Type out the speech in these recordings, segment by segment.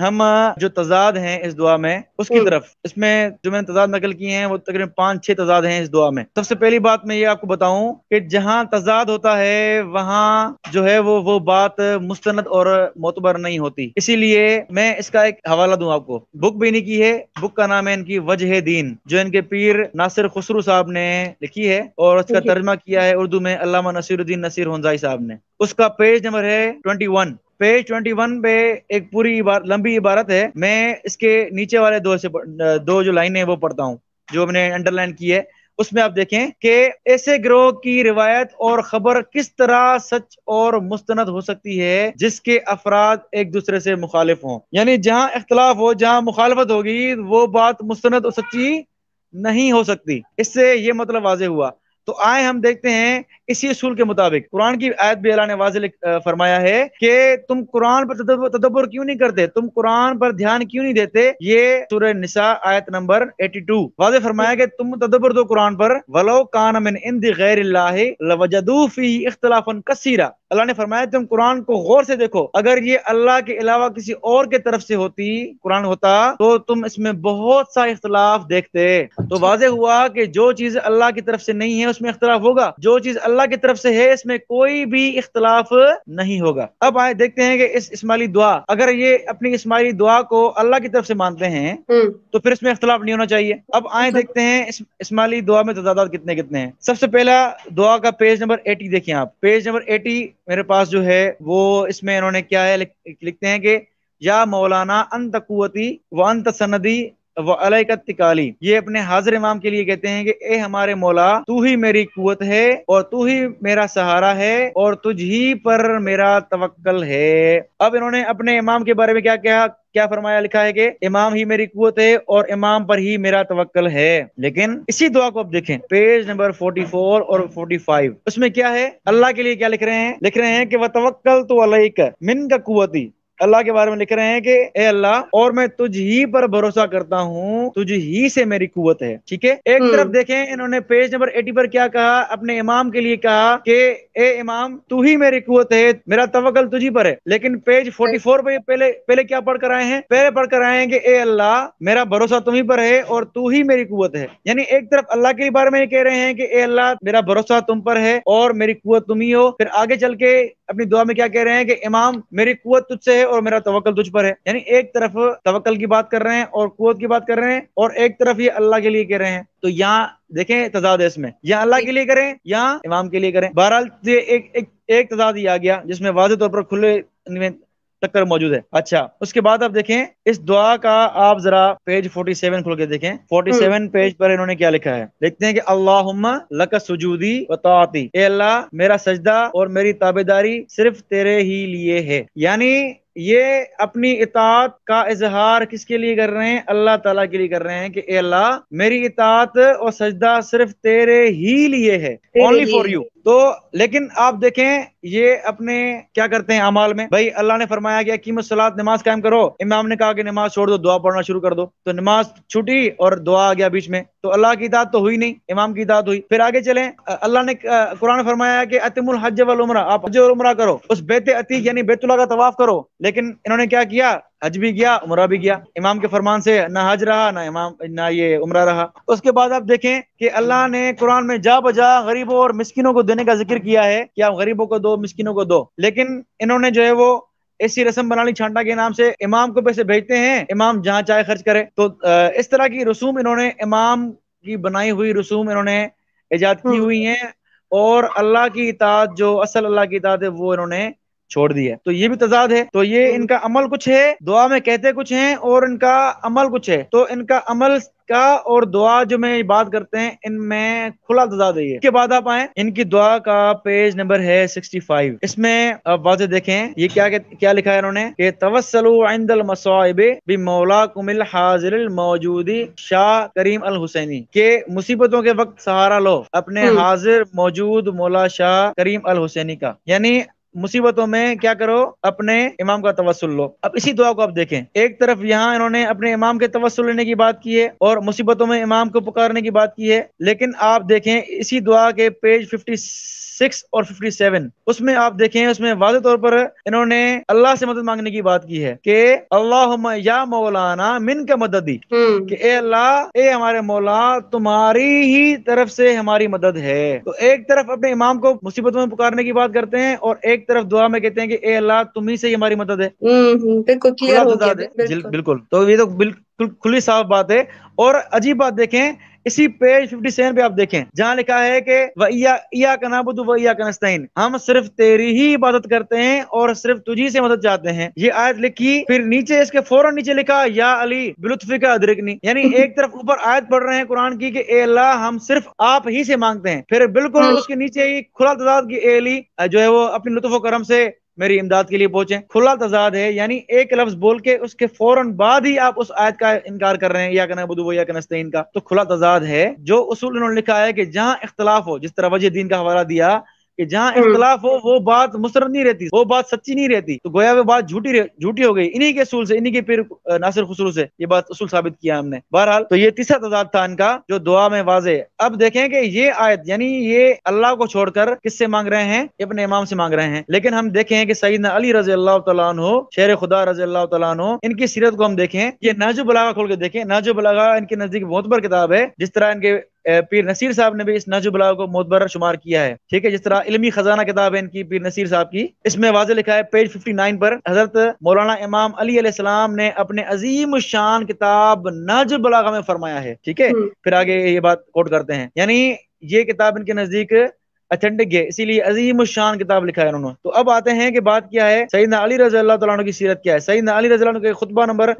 हम जो तजाद हैं इस दुआ में उसकी तरफ, इसमें जो मैंने तजाद नकल किए हैं वो तकरीबन 5-6 तजाद हैं इस दुआ में। सबसे पहली बात मैं ये आपको बताऊं कि जहां तजाद होता है वहाँ जो है वो बात मुस्तनद और मोतबर नहीं होती, इसीलिए मैं इसका एक हवाला दूं आपको। बुक भी नहीं की है, बुक का नाम है इनकी वजह दीन, जो इनके पीर नासिर खुसरू साहब ने लिखी है और उसका तर्जमा किया है उर्दू में अल्लामा नसीरुद्दीन नसीर हुंजाई साहब ने। उसका पेज नंबर है 21। पेज 21 पे एक पूरी लंबी इबारत है, मैं इसके नीचे वाले दो जो लाइनें वो पढ़ता हूँ जो हमने अंडरलाइन की है। उसमें आप देखें कि ऐसे गिरोह की रिवायत और खबर किस तरह सच और मुस्तनद हो सकती है जिसके अफराद एक दूसरे से मुखालिफ हों, यानी जहाँ इख्तलाफ हो, जहाँ मुखालफत होगी वो बात मुस्तनद और सच्ची नहीं हो सकती। इससे ये मतलब वाजे हुआ। तो आए हम देखते हैं इसी उसूल के मुताबिक कुरान की आयत भी अल्लाह ने वाज़े फरमाया है कि तुम कुरान पर तदब्बर क्यों नहीं करते, तुम कुरान पर ध्यान क्यों नहीं देते। ये सूरह निसाह आयत नंबर 82 वाज़े फरमाया कि तुम तदब्बर दो कुरान पर, वलो कान मिन इंदि गैरिल्लाह लवजदू फीही इख्तिलाफन कसीरा। अल्लाह ने फरमाया तुम कुरान को गौर से देखो, अगर ये अल्लाह के अलावा किसी और के तरफ से होती कुरान होता तो तुम इसमें बहुत सा इख्तिलाफ देखते। तो वाज़े हुआ कि जो चीज अल्लाह की तरफ से नहीं है उसमें इख्तिलाफ होगा, जो चीज अल्लाह की तरफ से है इसमें कोई भी इख्तिलाफ नहीं होगा। अब आए देखते हैं कि इस इस्माइली दुआ, अगर ये अपनी इस्माइली दुआ को अल्लाह की तरफ से मानते हैं तो फिर इसमें इख्तिलाफ नहीं होना चाहिए। अब आए देखते हैं इस्माइली दुआ में तज़ादात कितने कितने हैं। सबसे पहला दुआ का पेज नंबर 80 देखिए आप। पेज नंबर 80 मेरे पास जो है वो, इसमें इन्होंने क्या है लिखते हैं कि या मौलाना अंत कुव्वती व अंत सनदी व अलैका तिकाली। ये अपने हाजिर इमाम के लिए कहते हैं कि ए हमारे मौला, तू ही मेरी कुवत है और तू ही मेरा सहारा है और तुझ ही पर मेरा तवक्कल है। अब इन्होंने अपने इमाम के बारे में क्या कहा, क्या फरमाया, लिखा है कि इमाम ही मेरी कुवत है और इमाम पर ही मेरा तवक्कल है। लेकिन इसी दुआ को आप देखें पेज नंबर 44 और 45, उसमें क्या है अल्लाह के लिए क्या लिख रहे हैं, लिख रहे हैं कि व तवक्कल तो अलैका मिन का कुवती। अल्लाह के बारे में लिख रहे हैं कि ए अल्लाह, और मैं तुझ ही पर भरोसा करता हूँ, तुझ ही से मेरी कुवत है। ठीक है, एक तरफ देखें इन्होंने पेज नंबर 80 पर क्या कहा, अपने इमाम के लिए कहा कि ए इमाम तू ही मेरी कुवत है, मेरा तवक्कल तुझी पर है। लेकिन पेज 44 पर पहले क्या पढ़कर आए हैं, पहले पढ़कर आए हैं कि ए अल्लाह मेरा भरोसा तुम ही पर है और तू ही मेरी कुवत है। यानी एक तरफ अल्लाह के बारे में कह रहे हैं कि ए अल्लाह मेरा भरोसा तुम पर है और मेरी कुवत तुम ही हो। फिर आगे चल के अपनी दुआ में क्या कह रहे हैं कि इमाम मेरी कुवत तुझसे है और मेरा तवक्कल तुझ पर है। यानी एक तरफ तवक्कल की बात कर रहे हैं और कुवत की बात कर रहे हैं और एक तरफ ये अल्लाह के लिए कह रहे हैं। तो यहाँ देखें तजाद है इसमें, यहाँ अल्लाह के लिए करें, यहाँ इमाम के लिए करें। बहरहाल ये एक तजाद ही आ गया जिसमें वाज़े तौर पर खुले टक्कर मौजूद है। अच्छा, उसके बाद आप देखें इस दुआ का, आप जरा पेज 47 खोल के देखें। 47 पेज पर इन्होंने क्या लिखा है, देखते हैं कि अल्लाहुम्मा लका सुजूदी व ताअती। ए अल्लाह मेरा सजदा और मेरी ताबेदारी सिर्फ तेरे ही लिए है। यानी ये अपनी इताअत का इजहार किसके लिए कर रहे हैं, अल्लाह ताला के लिए कर रहे हैं कि ए अल्लाह मेरी इताअत और सजदा सिर्फ तेरे ही लिए है, ओनली फॉर यू। तो लेकिन आप देखें ये अपने क्या करते हैं अमाल में, भाई अल्लाह ने फरमाया कि अकीमुस्सलात, नमाज कायम करो, इमाम ने कहा कि नमाज छोड़ दो, दुआ पढ़ना शुरू कर दो, तो नमाज छूटी और दुआ आ गया बीच में, तो अल्लाह की इताअत तो हुई नहीं, इमाम की इताअत हुई। फिर आगे चले, अल्लाह ने कुरान फरमाया कि अतिमुल हज वल उमरा, आप हज और उमरा करो, उस बैत अतीक यानी बैतुल्लाह का तवाफ करो। लेकिन इन्होंने क्या किया, हज भी गया उमरा भी गया, इमाम के फरमान से ना हज रहा ना इमाम ना ये उमरा रहा। उसके बाद आप देखें कि अल्लाह ने कुरान में जा बजा गरीबों और मिस्किनों को देने का जिक्र किया है कि आप गरीबों को दो, मिस्किनों को दो, लेकिन इन्होंने जो है वो ऐसी रस्म बना ली छांटा के नाम से, इमाम को पैसे भेजते हैं इमाम जहाँ चाहे खर्च करे। तो इस तरह की रसूम इन्होंने, इमाम की बनाई हुई रसूम इन्होंने ईजाद की हुई है और अल्लाह की इताअत जो असल अल्लाह की इताअत है वो इन्होंने छोड़ दिया। तो ये भी तजाद है। तो ये इनका अमल कुछ है, दुआ में कहते कुछ हैं और इनका अमल कुछ है। तो इनका अमल का और दुआ जो मैं बात करते हैं इनमें खुला तजाद है। इसके बाद आप आए इनकी दुआ का पेज नंबर है 65, इसमें आप वाज़े देखें ये क्या लिखा है इन्होंने कि तवस्सलु इंदल मसाइबे बि मौलाकुमिल हाजिरिल मौजूदी शाह करीम अल हुसैनी। के मुसीबतों के वक्त सहारा लो अपने हाजिर मौजूद मौला शाह करीम अल हुसैनी का। यानी मुसीबतों में क्या करो, अपने इमाम का तवस्सुल लो। अब इसी दुआ को आप देखें, एक तरफ यहाँ इन्होंने अपने इमाम के तवस्सुल लेने की बात की है और मुसीबतों में इमाम को पुकारने की बात की है। लेकिन आप देखें इसी दुआ के पेज 56 56 और 57 उसमें आप देखें, उसमें वाज़े तौर पर इन्होंने अल्लाह से मदद मांगने की बात की है कि अल्लाहुम्मा या मौलाना मिनका मददी, कि ए अल्लाह, ए हमारे मौला, तुम्हारी ही तरफ से हमारी मदद है। तो एक तरफ अपने इमाम को मुसीबत में पुकारने की बात करते हैं और एक तरफ दुआ में कहते हैं कि ए अल्लाह तुम्ही से ही हमारी मदद है। बिल्कुल, तो ये तो बिल्कुल खुली साफ बात है। और अजीब बात देखें, इसी पेज 57 पे आप देखें जहाँ लिखा है कि वइय्याका नअबुदु वइय्याका नस्तईन, हम सिर्फ तेरी ही इबादत करते हैं और सिर्फ तुझी से मदद चाहते हैं। ये आयत लिखी, फिर नीचे इसके फौरन नीचे लिखा या अली बिलुत्फिका अदरिकनी, यानी एक तरफ ऊपर आयत पढ़ रहे हैं कुरान की कि ए अल्लाह हम सिर्फ आप ही से मांगते हैं, फिर बिल्कुल उसके नीचे ही खुला तज़ाद की ए अली जो है वो अपने लुत्फ व करम से मेरी इमदाद के लिए पहुंचे। खुला तजाद है, यानी एक लफ्ज बोल के उसके फौरन बाद ही आप उस आयत का इनकार कर रहे हैं या नअबुदु या नस्तईन का। तो खुला तजाद है। जो उसूल इन्होंने लिखा है कि जहां इख्तलाफ हो, जिस तरह वजह दीन का हवाला दिया कि जहाँ इख्तलाफ हो वो बात मुसरद नहीं रहती, वो बात सच्ची नहीं रहती, तो गोया वो बात झूठी हो गई। इन्हीं के उसूल से, इन्हीं के पीर नासिर खुसरू से ये बात उसूल साबित किया हमने। बहरहाल तो ये तीसरा तजाद था इनका जो दुआ में वाजे है। अब देखें कि ये आयत यानी ये अल्लाह को छोड़कर किससे मांग रहे हैं? अपने इमाम से मांग रहे हैं। लेकिन हम देखें कि सईदना अली रजी अल्लाह तआला अन्हु, शेर खुदा रजी अल्लाह तआला अन्हु, इनकी सीरत को हम देखें, ये नाजुल बलागा खोल के देखें। नाजुल बलागा इनके नजदीक मोतबर किताब है, जिस तरह इनके पीर नसीर साहब ने भी इस नाजुल बलागा को मोतबर शुमार किया है, ठीक है। जिस तरह इल्मी खजाना किताब है इनकी, पीर नसीर साहब की, इसमें वाज़े लिखा है पेज 59 पर हजरत मौलाना इमाम अली अलैहिस्सलाम ने अपने अजीम शान किताब नाजुल बलागा में फरमाया है, ठीक है। फिर आगे ये बात कोट करते हैं, यानी ये किताब इनके नजदीक अथेंटिक है, इसीलिए अजीम शान किताब लिखा है उन्होंने। तो अब आते हैं कि बात क्या है, सईदना अली रज़ी अल्लाह तआला अन्हु की सीरत क्या है। सईदना अली रज़ी अल्लाह अन्हु के खुतबा नंबर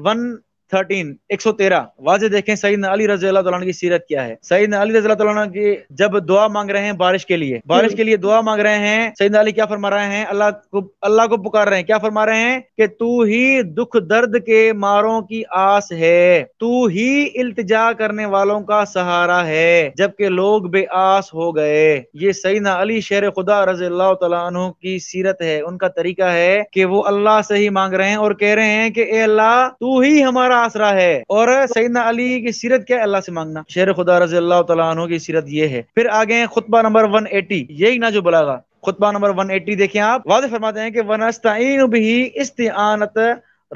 113 वाजे देखें सईदना अली रज़ी अल्लाह तआला अन्हु की सीरत क्या है। सईदना अली रज़ी अल्लाह तआला अन्हु की जब दुआ मांग रहे हैं बारिश के लिए, बारिश के लिए दुआ मांग रहे हैं, सईदना अली क्या फरमा रहे हैं? अल्लाह को पुकार रहे हैं। क्या फरमा रहे हैं? कि तू ही दुख दर्द के मारों की आस है, तू ही इल्तिजा करने वालों का सहारा है, जबकि लोग बेआस हो गए। ये सईदना अली शेर खुदा रज़ी अल्लाह तआला अन्हु की सीरत है, उनका तरीका है कि वो अल्लाह से ही मांग रहे हैं और कह रहे हैं कि ए अल्लाह तू ही हमारा आसरा है। और सईदना अली की सीरत क्या है? अल्लाह से मांगना। शेर खुदा रज़ी अल्लाह तआला अन्हु की सीरत ये है। फिर आगे खुतबा नंबर 180, यही ना जो बलागा खुतबा नंबर 180 देखें आप, वादे फरमाते हैं कि वनस्ताईनु बिही इस्तिआनत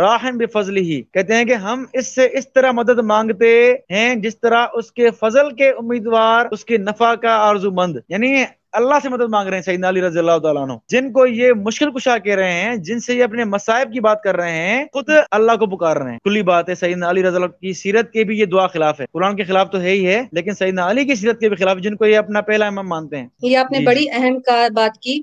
राहिम बिफजलिही, कहते हैं कि हम इससे इस तरह मदद मांगते हैं जिस तरह उसके फजल के उम्मीदवार उसके नफा का आरजूमंद, यानी अल्लाह से मदद मांग रहे हैं सईदना अली रज़ी अल्लाह तआला अन्हु, जिनको ये मुश्किल कुशा कह रहे हैं, जिनसे ये अपने मसाइब की बात कर रहे हैं, खुद अल्लाह को पुकार रहे हैं। खुली बात है, सईदना अली रज़ी अल्लाह की सीरत के भी ये दुआ खिलाफ है, कुरान के खिलाफ तो है ही है, लेकिन सईदना अली की सीरत के भी खिलाफ, जिनको ये अपना पहला इमाम मानते हैं। ये आपने बड़ी अहम बात की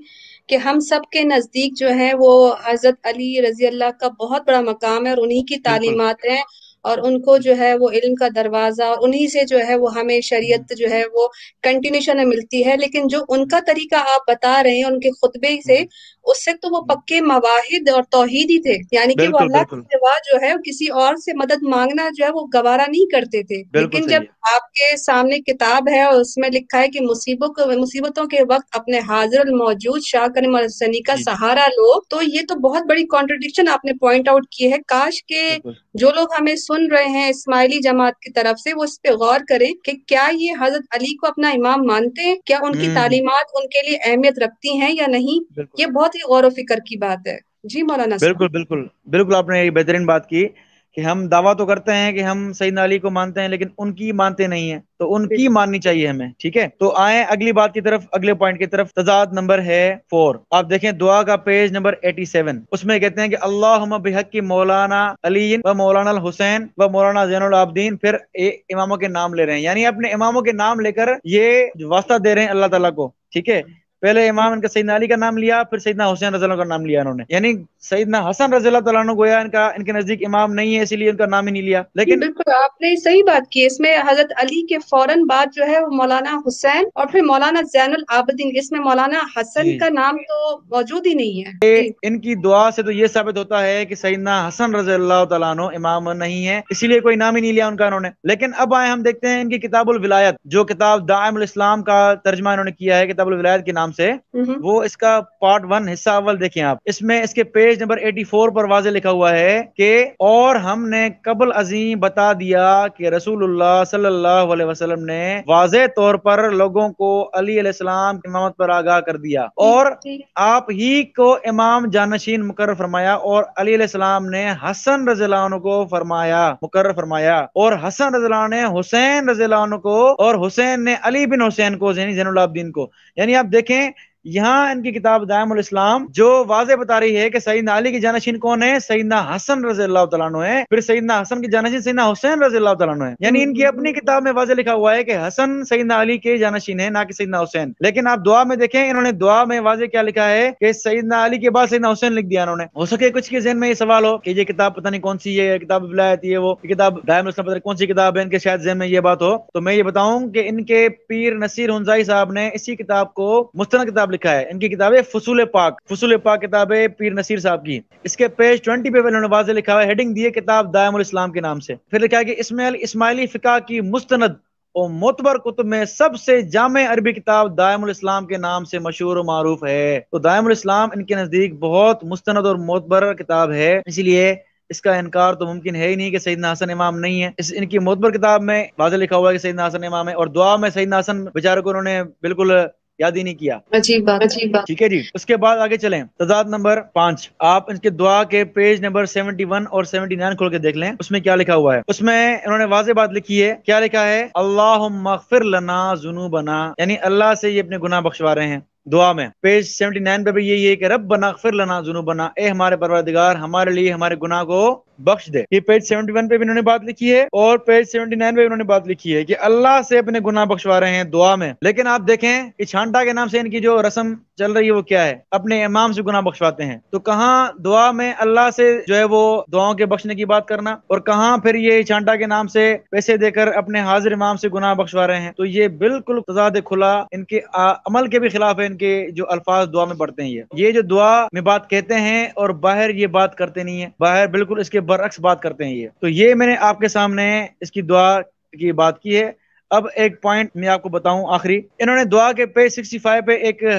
कि हम सब के नजदीक जो है वो हजरत अली रजी अल्लाह का बहुत बड़ा मकाम है और उन्हीं की तालीमात हैं और उनको जो है वो इल्म का दरवाजा और उन्हीं से जो है वो हमें शरीयत जो है वो कंटिन्यूशन में मिलती है। लेकिन जो उनका तरीका आप बता रहे हैं उनके खुतबे से, उससे तो वो पक्के मवाहिद और तौहीदी थे, यानी कि वो अल्लाह के सिवा जो है किसी और से मदद मांगना जो है वो गवारा नहीं करते थे। लेकिन जब आपके सामने किताब है और उसमें लिखा है कि मुसीबतों के वक्त अपने हाजिर मौजूद शाह करीम अलैहिस्सलाम का सहारा लो, तो ये तो बहुत बड़ी कॉन्ट्रडिक्शन आपने पॉइंट आउट की है। काश के जो लोग हमें सुन रहे हैं इस्माइली जमात की तरफ से, वो इस पे गौर करें कि क्या ये हजरत अली को अपना इमाम मानते हैं, क्या उनकी तालीमात उनके लिए अहमियत रखती हैं या नहीं। ये बहुत ही गौर व फिक्र की बात है। जी मौलाना, बिल्कुल बिल्कुल बिल्कुल, आपने ये बेहतरीन बात की कि हम दावा तो करते हैं कि हम सईदना अली को मानते हैं लेकिन उनकी मानते नहीं है, तो उनकी माननी चाहिए हमें, ठीक है। तो आए अगली बात की तरफ, अगले पॉइंट की तरफ। तजाद नंबर है 4, आप देखें दुआ का पेज नंबर 87, उसमें कहते हैं कि अल्लाहुम्मा बिहक्की मौलाना अली व मौलाना हुसैन व मौलाना ज़ैनुल आबिदीन, फिर इमामों के नाम ले रहे हैं, यानी अपने इमामों के नाम लेकर ये वास्ता दे रहे हैं अल्लाह ताला को, ठीक है। पहले इमाम इनका सईदना अली का नाम लिया, फिर सईदना हुसैन रज़ी अल्लाह का नाम लिया इन्होंने, यानी सईदना हसन रज़ी अल्लाह तआला अन्हु गोया इनके नजदीक इमाम नहीं है, इसीलिए उनका नाम ही नहीं लिया। लेकिन बिल्कुल आपने सही बात की, इसमें हजरत अली के फौरन बाद जो है वो मौलाना हुसैन और फिर मौलाना ज़ैनुल आबिदीन, इसमें मौलाना हसन का नाम तो मौजूद ही नहीं है। इनकी दुआ से तो ये साबित होता है कि सईदना हसन रज़ी अल्लाह तआला अन्हु इमाम नहीं है, इसीलिए कोई नाम ही नहीं लिया उनका इन्होंने। लेकिन अब आए हम देखते हैं इनकी किताब उल विलायत, जो किताब दाइम अल इस्लाम का तर्जुमा इन्होंने किया है किताब उल विलायत के नाम से, वो इसका पार्ट 1 हिस्सा अव्वल देखें आप, इसमें इसके पेज पेज नंबर 84 पर वाज़े लिखा हुआ है कि और हमने कबल अजीम बता दिया कि रसूलुल्लाह सल्लल्लाहु अलैहि वसल्लम ने वाज़े तौर पर लोगों को अली अलैहिस्सलाम की इमामत पर आगाह कर दिया और आप ही को इमाम जानशीन मुकर्रर फरमाया और अली अलैहिस्सलाम ने हसन रज़ियल्लाहु अन्हु को फरमाया मुकर्रर फरमाया और हसन रज़ियल्लाहु ने हुसैन रज़ियल्लाहु अन्हु को और हुसैन ने अली बिन हुसैन को यानी ज़ैनुल आबिदीन को। यानी आप देखें यहाँ इनकी किताब दाइम उल इस्लाम जो वाज़े बता रही है कि सईदना अली की जानशीन कौन है, सईदना हसन रज़ियल्लाहु तआला अन्हु है, फिर सईदना हसन की जानशीन सईदना हुसैन रज़ियल्लाहु तआला अन्हु है। यानी इनकी अपनी किताब में वाज़े लिखा हुआ है कि हसन सईदना अली के जानशीन है, ना कि सईदना हुसैन। लेकिन आप दुआ में देखें, इन्होंने दुआ में वाज़े क्या लिखा है कि सईदना अली के बाद सईदना हुसैन लिख दिया इन्होंने। हो सके कुछ के ज़हन में ये सवाल हो कि ये किताब पता नहीं कौन सी है, किताब विलायत है, वो किताब दाइम उल इस्लाम कौन सी किताब है, इनके शायद ज़हन में ये बात हो। तो मैं ये बताऊँ कि इनके पीर नसीर हुंज़ाई साहब ने इसी किताब को मुस्तनद किताब लिखा है। इनकी किताबें फुसूल पाक किताबें पीर नसीर साहब की, इसके पेज 20 पे इन्होंने वाज़े लिखा है, हेडिंग दी है किताब दाइम उल इस्लाम के नाम से। फिर लिखा है कि इस्माइली फिका की मुस्तनद और मोतबर कुतुब में सबसे जामे अरबी किताब दाइम उल इस्लाम के नाम से मशहूर और मारूफ है। तो दाइम उल इस्लाम इनके नजदीक बहुत मुस्तनद और मोतबर किताब है, इसलिए इसका इनकार तो मुमकिन है ही नहीं कि सईदना हसन इमाम नहीं है। इनकी मोतबर किताब में वाज़े लिखा हुआ है कि सईदना हसन इमाम है और दुआ में सईदना हसन बेचारे को उन्होंने बिल्कुल याद ही नहीं किया। अजीब बात। ठीक है जी, उसके बाद आगे चलें। तज़ाद नंबर 5 आप इनके दुआ के पेज नंबर 71 और 79 खोल के देख लें, उसमें क्या लिखा हुआ है। उसमें इन्होंने वाज़े बात लिखी है, क्या लिखा है, अल्लाहुम्मा ग़फिर लना ज़ुनूबना, यानी अल्लाह से ये अपने गुनाह बख्शवा रहे हैं। दुआ में पेज 79 पे भी यही है कि रब्बना ग़फिर लना ज़ुनूबना, ए हमारे परवरदिगार हमारे लिए हमारे गुनाह को बख्श दे। ये पेज 71 पे भी इन्होंने बात लिखी है और पेज 79 पे इन्होंने बात लिखी है कि अल्लाह से अपने गुनाह बख्शवा रहे हैं दुआ में। लेकिन आप देखें कि छांटा के नाम से इनकी जो रस्म चल रही है वो क्या है, अपने इमाम से गुनाह बख्शवाते हैं। तो कहाँ दुआ में अल्लाह से जो है वो दुआओं के बख्शने की बात करना और कहाँ फिर ये छांटा के नाम से पैसे देकर अपने हाजिर इमाम से गुनाह बख्शवा रहे हैं। तो ये बिल्कुल तज़ाद खुला इनके अमल के भी खिलाफ है, इनके जो अल्फाज दुआ में पढ़ते हैं। ये जो दुआ में बात कहते हैं और बाहर ये बात करते नहीं है, बाहर बिल्कुल इसके बरअक्स बात करते हैं ये। तो ये मैंने आपके सामने इसकी दुआ की बात की है। अब एक पॉइंट मैं आपको बताऊं आखिरी, इन्होंने दुआ के पेज 65 पे एक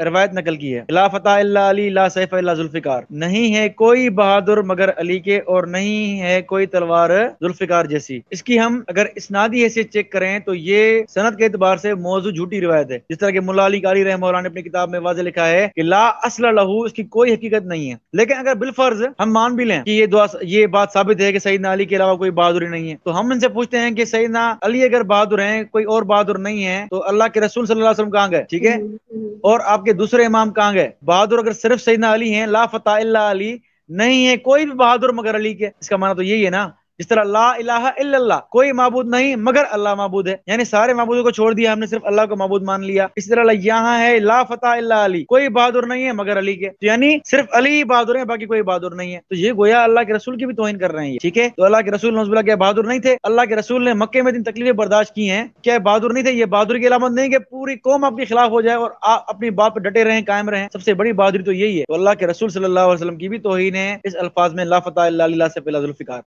रवायत नकल की है, ला फतह इल्ला अली ला सैफ इल्ला ज़ुल्फ़िकार, नहीं है कोई बहादुर मगर अली के और नहीं है कोई तलवार ज़ुल्फ़िकार जैसी। इसकी हम अगर इस्नादी हैसियत चेक करें तो ये सनद के एतबार से मौजू झूठी रिवायत है। जिस तरह के मुल्ला अली कारी रहमतुल्लाह ने अपनी किताब में वाज़े लिखा है कि ला अस्ल लहू, इसकी कोई हकीकत नहीं है। लेकिन अगर बिलफर्ज हम मान भी लें कि ये बात साबित है कि सईदना अली के अलावा कोई बहादुरी नहीं है, तो हम इनसे पूछते हैं कि सईदना अली अगर बहादुर है, कोई और बहादुर नहीं है, तो अल्लाह के रसूल सल्लल्लाहु अलैहि वसल्लम कहाँ गए, ठीक है, और आप के दूसरे इमाम कहाँ गए बहादुर अगर सिर्फ सईदना अली हैं। ला फता इल्ला अली, नहीं है कोई भी बहादुर मगर अली के, इसका माना तो यही है ना। जिस तरह ला इलाहा इल्लल्लाह, कोई माबूद नहीं मगर अल्लाह माबूद है, यानी सारे माबूदों को छोड़ दिया हमने, सिर्फ अल्लाह को माबूद मान लिया। इसी तरह यहाँ है ला फता इल्ला अली, कोई बहादुर नहीं है मगर अली के, तो यानी सिर्फ अली बहादुर है, बाकी कोई बहादुर नहीं है। तो ये गोया अल्लाह के रसूल की भी तौहीन कर रहे हैं, ठीक है। तो अल्लाह के रसूल नौज़ुबिल्लाह क्या बहादुर नहीं थे? अल्लाह के रसूल ने मक्के में जिन तकलीफें बर्दाश्त की हैं क्या बहादुर नहीं थे? ये बहादुर की अलामत नहीं कि पूरी कौम आपके खिलाफ हो जाए और आप अपनी बात पर डटे रहें, कायम रहें, सबसे बड़ी बहादुरी तो यही है। तो अल्लाह के रसूल सल्लल्लाहु अलैहि वसल्लम की भी तौहीन है इस अल्फाज में, ला फता इल्ला अली ला सैफ इल्ला ज़ुल्फ़िकार।